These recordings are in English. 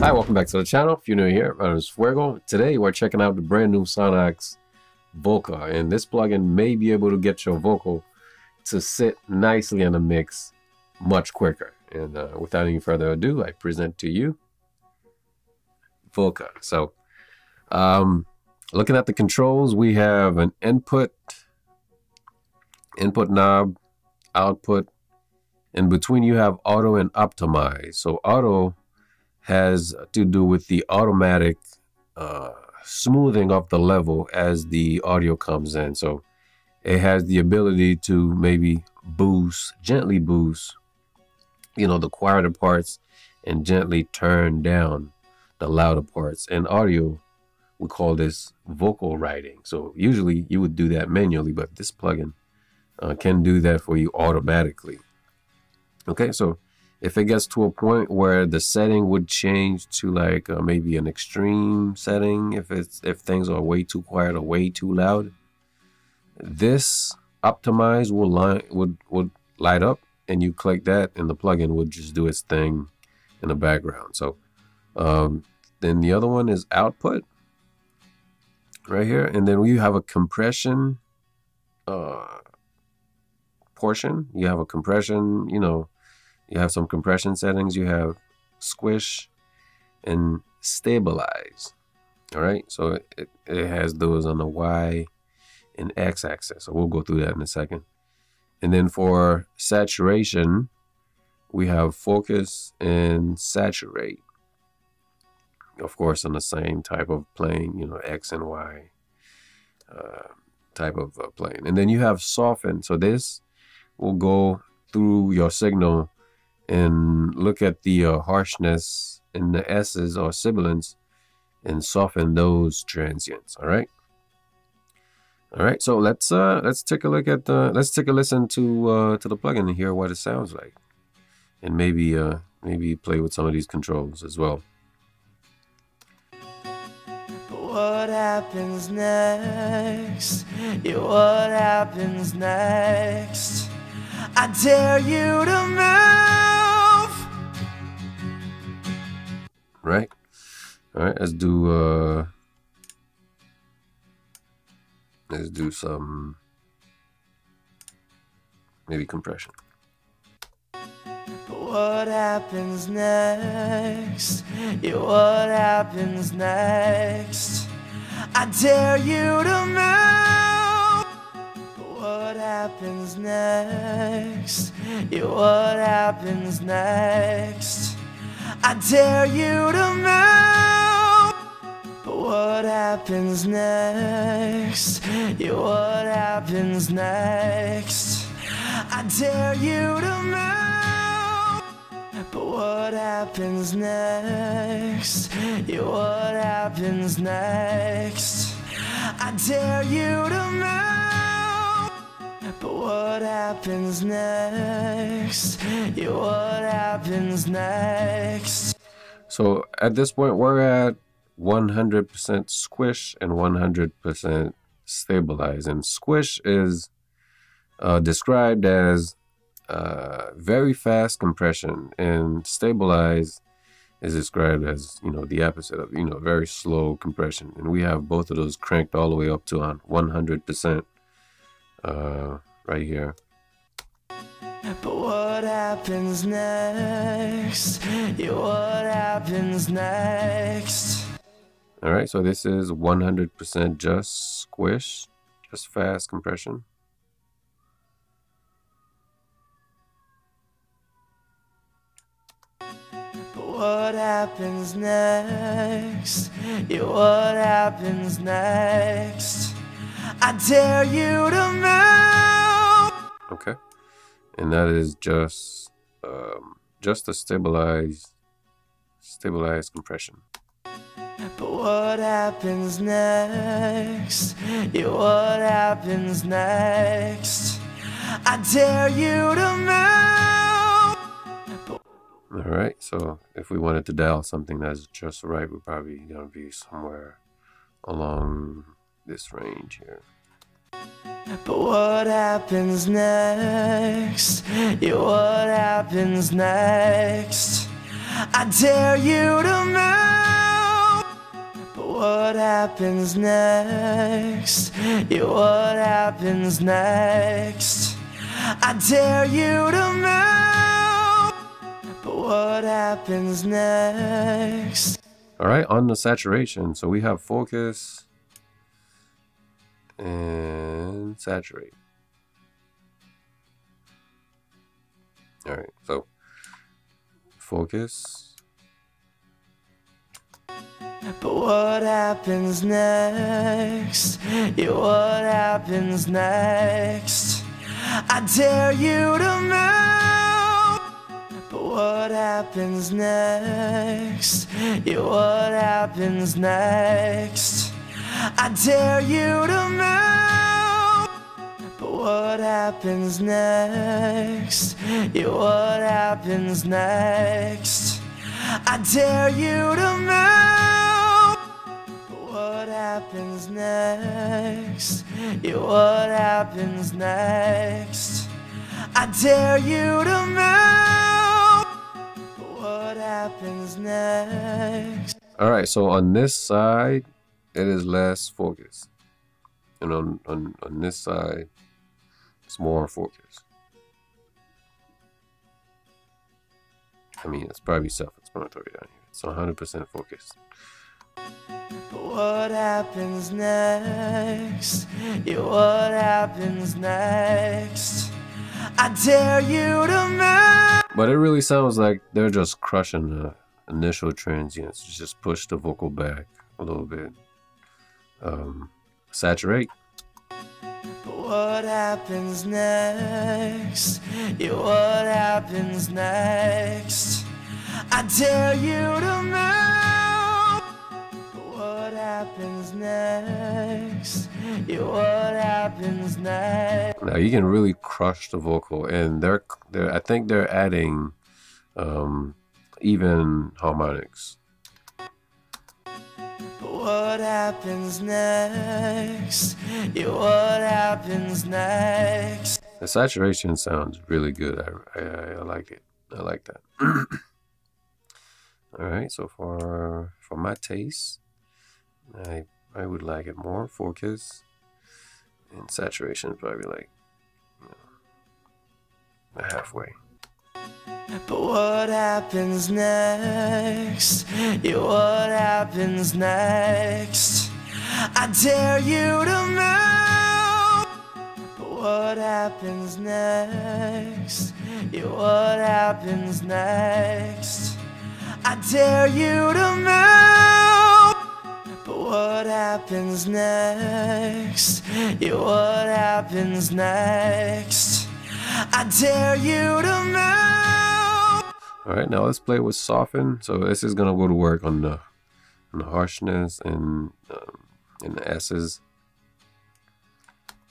Hi, welcome back to the channel. If you're new here, my name is Fuego. Today we're checking out the brand new Sonnox Voca, and this plugin may be able to get your vocal to sit nicely in the mix much quicker. And without any further ado, I present to you Voca. So looking at the controls, we have an input knob, output. In between you have auto and optimize. So auto has to do with the automatic smoothing of the level as the audio comes in. So it has the ability to maybe boost, gently boost, you know, the quieter parts and gently turn down the louder parts. In audio, we call this vocal writing. So usually you would do that manually, but this plugin can do that for you automatically. Okay, so if it gets to a point where the setting would change to like maybe an extreme setting, if things are way too quiet or way too loud, this optimize would light up, and you click that, and the plugin would just do its thing in the background. So then the other one is output, right here, and then we have a compression portion. You have a compression, you know. You have some compression settings, you have squish and stabilize. All right, so it has those on the Y and X axis. So we'll go through that in a second. And then for saturation, we have focus and saturate. Of course, on the same type of plane, you know, X and Y type of plane. And then you have soften. So this will go through your signal and look at the harshness in the S's or sibilants and soften those transients. All right. All right. So let's take a look at the, let's take a listen to the plugin and hear what it sounds like, and maybe play with some of these controls as well. What happens next? Yeah, what happens next? I dare you to move. Right? All right, let's do some maybe compression. What happens next? Yeah, what happens next? I dare you to move. What happens next? Yeah, what happens next? I dare you to move. What happens next? Yeah, what happens next? I dare you to move. But what happens next? Yeah, what happens next? I dare you to move. But what happens next? Yeah, what happens next? So at this point, we're at 100% squish and 100% stabilize. And squish is described as very fast compression, and stabilize is described as, you know, the opposite of, you know, very slow compression. And we have both of those cranked all the way up to on 100%. Right here. But what happens next? Yeah, what happens next? All right, so this is 100% just squish, just fast compression. But what happens next? Yeah, what happens next? I dare you to move. Okay, and that is just a stabilized compression. But what happens next? Yeah, what happens next? I dare you to move. All right, so if we wanted to dial something that's just right, we're probably gonna be somewhere along this range here. But what happens next? Yeah, what happens next? I dare you to move. But what happens next? Yeah, what happens next? I dare you to move. But what happens next? Alright, on the saturation. So we have focus and saturate. Alright, so focus. But what happens next? Yeah, what happens next? I dare you to move. But what happens next? Yeah, what happens next? I dare you to move. But what happens next? Yeah, what happens next? I dare you to move. But what happens next? Yeah, what happens next? I dare you to move. But what happens next? Alright, so on this side it is less focus, and on this side it's more focus. I mean, it's probably self-explanatory down here. It's 100% focus. But what happens next? Yeah, what happens next? I dare you to move. But it really sounds like they're just crushing the initial transients. Just push the vocal back a little bit. Saturate. But what happens next? Yeah, what happens next? I dare you to move. But what happens next? Yeah, what happens next? Now you can really crush the vocal, and they're I think they're adding even harmonics. What happens next? Yeah, what happens next? The saturation sounds really good. I like it. I like that. Alright, so for my taste, I would like it more. Focus and saturation probably like, you know, halfway. But what happens next? Yeah, what happens next? I dare you to move. But what happens next? Yeah, what happens next? I dare you to move. But what happens next? Yeah, what happens next? I dare you to move. Alright, now let's play with soften. So this is going to go to work on the harshness and the S's.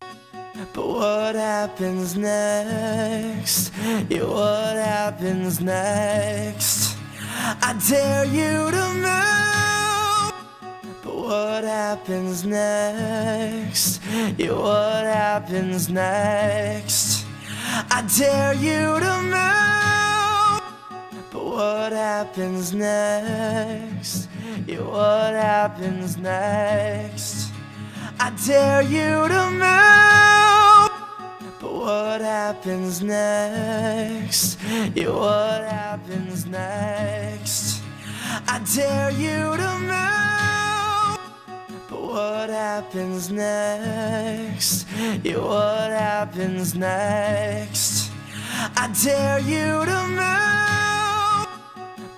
But what happens next? Yeah, what happens next? I dare you to move. But what happens next? Yeah, what happens next? I dare you to move. But what happens next? Yeah, what happens next? I dare you to move. But what happens next? Yeah, what happens next? I dare you to move. But what happens next? Yeah, what happens next? I dare you to move.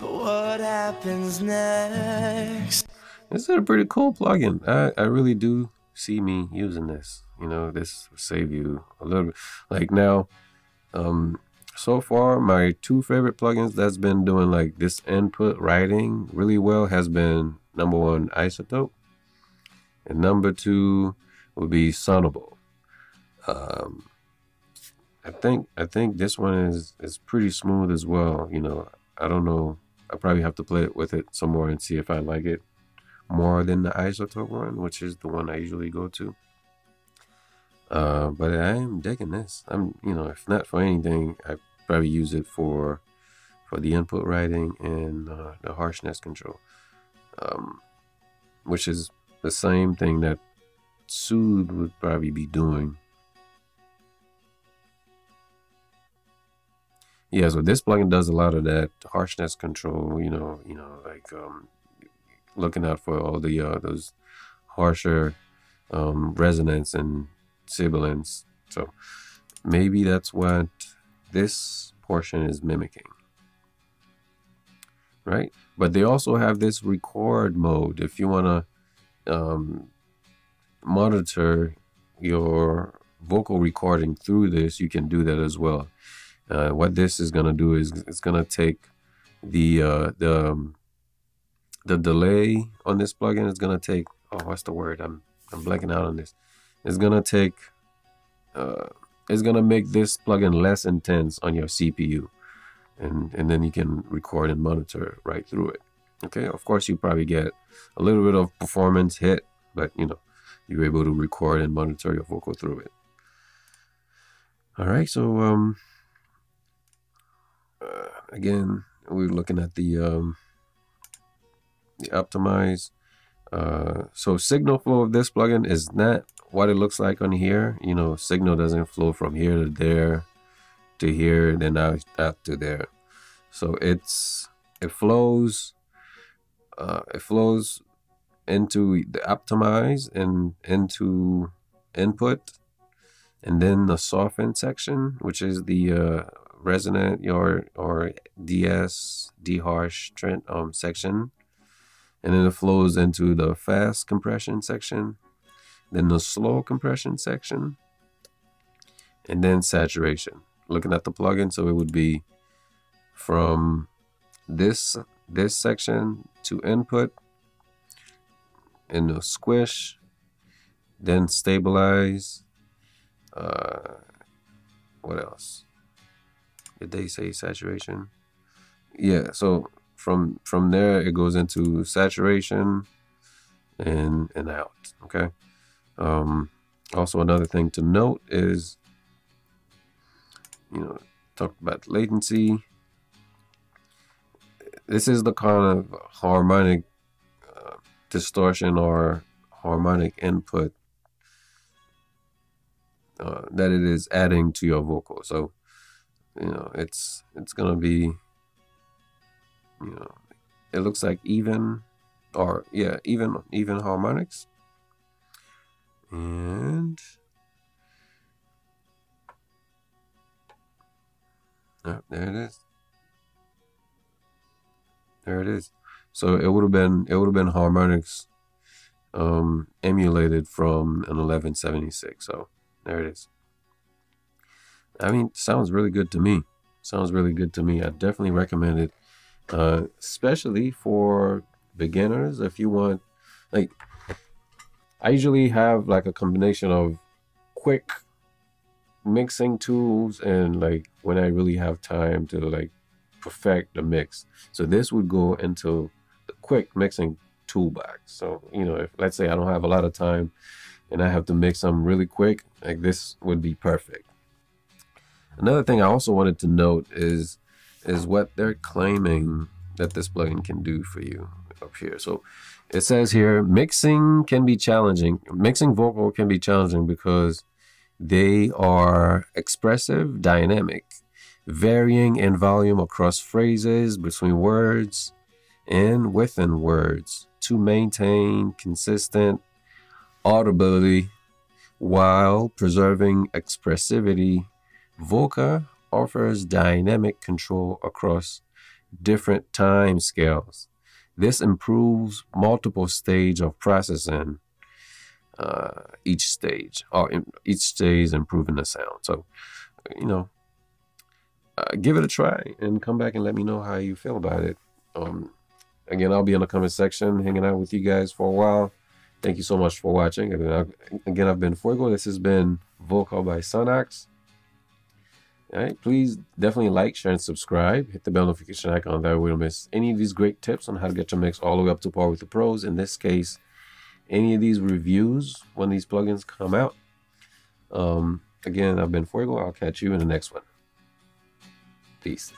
But what happens next? This is a pretty cool plugin. I really do see me using this. You know, this will save you a little bit. Like now, so far my two favorite plugins that's been doing like this input writing really well has been #1 Isotope, and #2 would be Sonable. I think this one is pretty smooth as well. You know, I don't know. I probably have to play it with it some more and see if I like it more than the Isotope one, which is the one I usually go to. But I am digging this. I'm, you know, if not for anything, I probably use it for for the input writing and the harshness control, which is the same thing that Soothe would probably be doing. Yeah, so this plugin does a lot of that harshness control, like looking out for all the those harsher resonance and sibilance. So maybe that's what this portion is mimicking, right? But they also have this record mode if you want to monitor your vocal recording through this. You can do that as well. What this is going to do is it's going to take the delay on this plugin. It's going to take, oh, what's the word? I'm blanking out on this. It's going to take, it's going to make this plugin less intense on your CPU. And then you can record and monitor right through it. Okay, of course, you probably get a little bit of performance hit, but you're able to record and monitor your vocal through it. All right, so, again, we're looking at the optimize. So signal flow of this plugin is not what it looks like on here. Signal doesn't flow from here to there to here, then out to there. So it flows into the optimize and into input, and then the soften section, which is the resonant or DS D harsh trend section, and then it flows into the fast compression section, then the slow compression section, and then saturation. Looking at the plugin, so it would be from this section to input, and the squish, then stabilize. What else? Did they say saturation? Yeah, so from there it goes into saturation and out. Okay. Also another thing to note is, talked about latency. This is the kind of harmonic distortion or harmonic input that it is adding to your vocal. So it's gonna be, it looks like even, or yeah, even harmonics, and oh, there it is. So it would have been harmonics emulated from an 1176. So there it is. I mean, sounds really good to me. I definitely recommend it, especially for beginners. If you want, like, I usually have like a combination of quick mixing tools and like when I really have time to like perfect the mix. So this would go into the quick mixing toolbox. So, if let's say I don't have a lot of time and I have to mix something really quick, like this would be perfect. Another thing I also wanted to note is what they're claiming that this plugin can do for you up here. So it says here, mixing can be challenging. Mixing vocal can be challenging because they are expressive, dynamic, varying in volume across phrases, between words, and within words to maintain consistent audibility while preserving expressivity. Voca offers dynamic control across different time scales. This improves multiple stages of processing. Each stage improving the sound. So, give it a try and come back and let me know how you feel about it. Again, I'll be in the comment section hanging out with you guys for a while. Thank you so much for watching. Again, I've been Fuego. This has been Voca by Sonnox. All right, please definitely like, share, and subscribe. Hit the bell notification icon. That way you don't miss any of these great tips on how to get your mix all the way up to par with the pros. In this case, any of these reviews when these plugins come out. Again, I've been Fuego. I'll catch you in the next one. Peace.